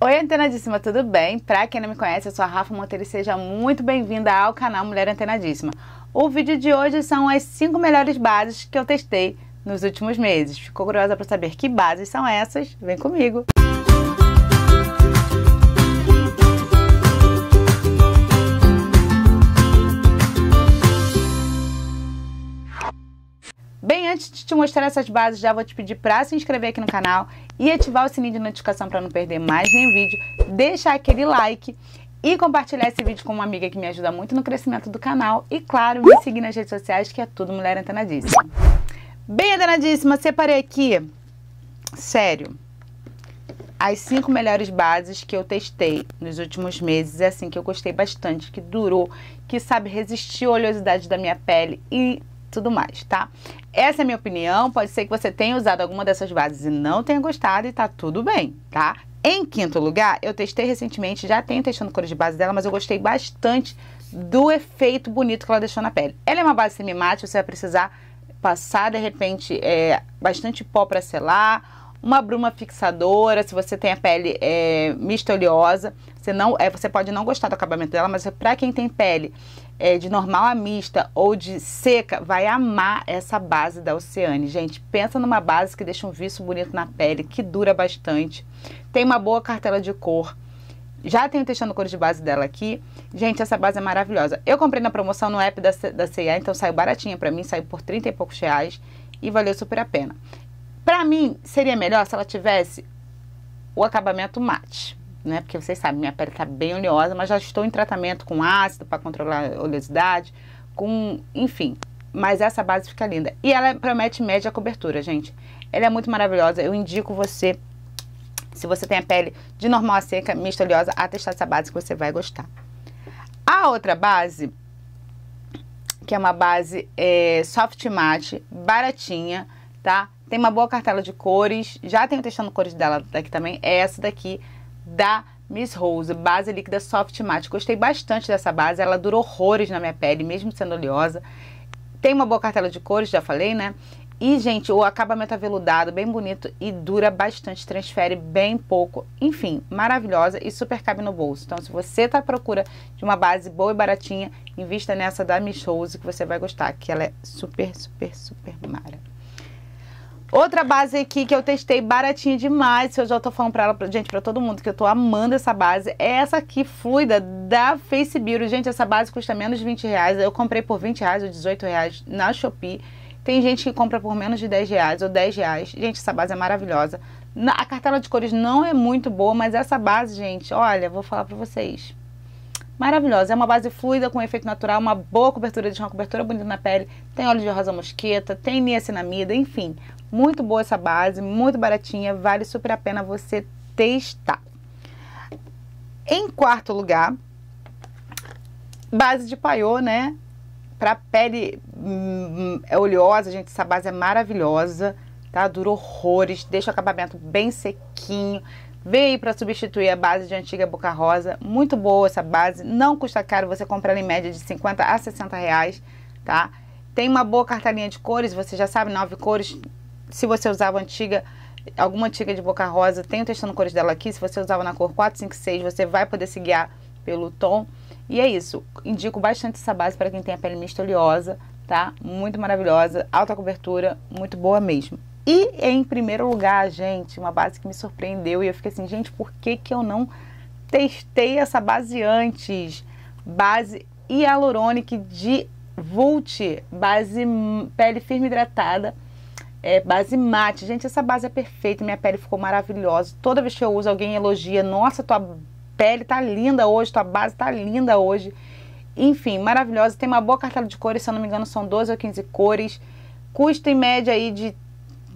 Oi, Antenadíssima, tudo bem? Pra quem não me conhece, eu sou a Rafa Monteiro e seja muito bem-vinda ao canal Mulher Antenadíssima. O vídeo de hoje são as 5 melhores bases que eu testei nos últimos meses. Ficou curiosa pra saber que bases são essas? Vem comigo! Bem, antes de te mostrar essas bases, já vou te pedir para se inscrever aqui no canal e ativar o sininho de notificação para não perder mais nenhum vídeo, deixar aquele like e compartilhar esse vídeo com uma amiga que me ajuda muito no crescimento do canal e, claro, me seguir nas redes sociais, que é tudo Mulher Antenadíssima. Bem, Antenadíssima, separei aqui, sério, as 5 melhores bases que eu testei nos últimos meses, é assim, que eu gostei bastante, que durou, que sabe resistir à oleosidade da minha pele e tudo mais, tá? Essa é a minha opinião, pode ser que você tenha usado alguma dessas bases e não tenha gostado e tá tudo bem, tá? Em quinto lugar, eu testei recentemente, já tenho testando cores de base dela, mas eu gostei bastante do efeito bonito que ela deixou na pele. Ela é uma base semi-mate, você vai precisar passar, de repente, bastante pó pra selar, uma bruma fixadora, se você tem a pele mista oleosa, você pode não gostar do acabamento dela, mas pra quem tem pele de normal a mista ou de seca, vai amar essa base da Oceane. Gente, pensa numa base que deixa um viço bonito na pele, que dura bastante. Tem uma boa cartela de cor. Já tenho testando cores de base dela aqui. Gente, essa base é maravilhosa. Eu comprei na promoção no app da C&A, então saiu baratinha pra mim, saiu por 30 e poucos reais e valeu super a pena. Pra mim, seria melhor se ela tivesse o acabamento mate, né? Porque vocês sabem, minha pele tá bem oleosa, mas já estou em tratamento com ácido para controlar a oleosidade, com, enfim, mas essa base fica linda. E ela promete média cobertura, gente. Ela é muito maravilhosa, eu indico você, se você tem a pele de normal a seca, mista oleosa, a testar essa base que você vai gostar. A outra base, que é uma base soft matte, baratinha, tá? Tem uma boa cartela de cores, já tenho testando cores dela daqui também, é essa daqui, da Miss Rose, base líquida soft matte. Gostei bastante dessa base, ela durou horrores na minha pele, mesmo sendo oleosa. Tem uma boa cartela de cores, já falei, né? E, gente, o acabamento aveludado, bem bonito e dura bastante, transfere bem pouco. Enfim, maravilhosa e super cabe no bolso. Então, se você tá à procura de uma base boa e baratinha, invista nessa da Miss Rose, que você vai gostar, que ela é super, super, super mara. Outra base aqui que eu testei baratinha demais, eu já tô falando pra ela, gente, pra todo mundo, que eu tô amando essa base, é essa aqui, fluida, da Face Beauty. Gente, essa base custa menos de 20 reais, eu comprei por 20 reais ou 18 reais na Shopee. Tem gente que compra por menos de 10 reais ou 10 reais. Gente, essa base é maravilhosa. A cartela de cores não é muito boa, mas essa base, gente, olha, vou falar pra vocês. Maravilhosa, é uma base fluida com efeito natural, uma boa cobertura, deixa uma cobertura bonita na pele, tem óleo de rosa mosqueta, tem niacinamida, enfim. Muito boa essa base, muito baratinha, vale super a pena você testar. Em quarto lugar, base de payot, né? Pra pele é oleosa, gente, essa base é maravilhosa, tá? Dura horrores, deixa o acabamento bem sequinho. Veio para substituir a base de antiga Boca Rosa, muito boa essa base, não custa caro, você compra ela em média de 50 a 60 reais, tá? Tem uma boa cartelinha de cores, você já sabe, 9 cores, se você usava antiga, alguma antiga de Boca Rosa, tenho testando cores dela aqui, se você usava na cor 4, 5, 6, você vai poder se guiar pelo tom, e é isso, indico bastante essa base para quem tem a pele mista oleosa, tá? Muito maravilhosa, alta cobertura, muito boa mesmo. E em primeiro lugar, gente, uma base que me surpreendeu e eu fiquei assim, gente, por que que eu não testei essa base antes? Base hialurônica de Vult, base pele firme hidratada, base mate. Gente, essa base é perfeita, minha pele ficou maravilhosa. Toda vez que eu uso, alguém elogia, nossa, tua pele tá linda hoje, tua base tá linda hoje. Enfim, maravilhosa, tem uma boa cartela de cores, se eu não me engano são 12 ou 15 cores, custa em média aí de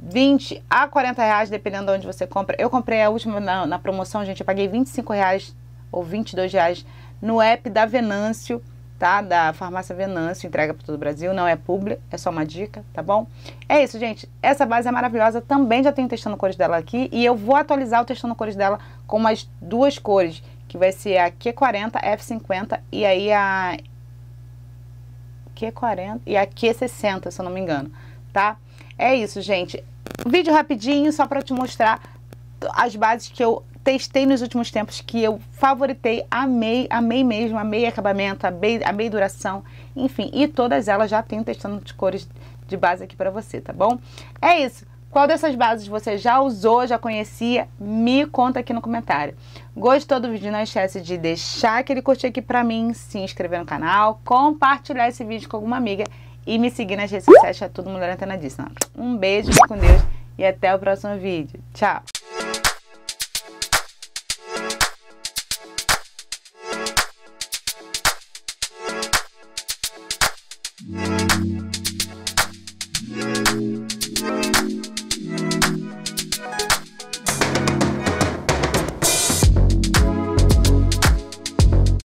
20 a 40 reais, dependendo de onde você compra. Eu comprei a última na promoção, gente, eu paguei 25 reais ou 22 reais no app da Venâncio, tá? Da farmácia Venâncio, entrega para todo o Brasil, não é publi, é só uma dica, tá bom? É isso, gente, essa base é maravilhosa, também já tenho testando cores dela aqui e eu vou atualizar o testando cores dela com mais 2 cores, que vai ser a Q40, F50 e aí a Q40 e a Q60, se eu não me engano, tá? É isso, gente. Vídeo rapidinho, só para te mostrar as bases que eu testei nos últimos tempos, que eu favoritei, amei mesmo, amei acabamento, amei duração, enfim, e todas elas já tenho testando de cores de base aqui pra você, tá bom? É isso. Qual dessas bases você já usou, já conhecia? Me conta aqui no comentário. Gostou do vídeo? Não esquece de deixar aquele curtir aqui pra mim, se inscrever no canal, compartilhar esse vídeo com alguma amiga e me seguir nas redes sociais, é tudo Mulher Antenadíssima. Um beijo, fique com Deus e até o próximo vídeo. Tchau!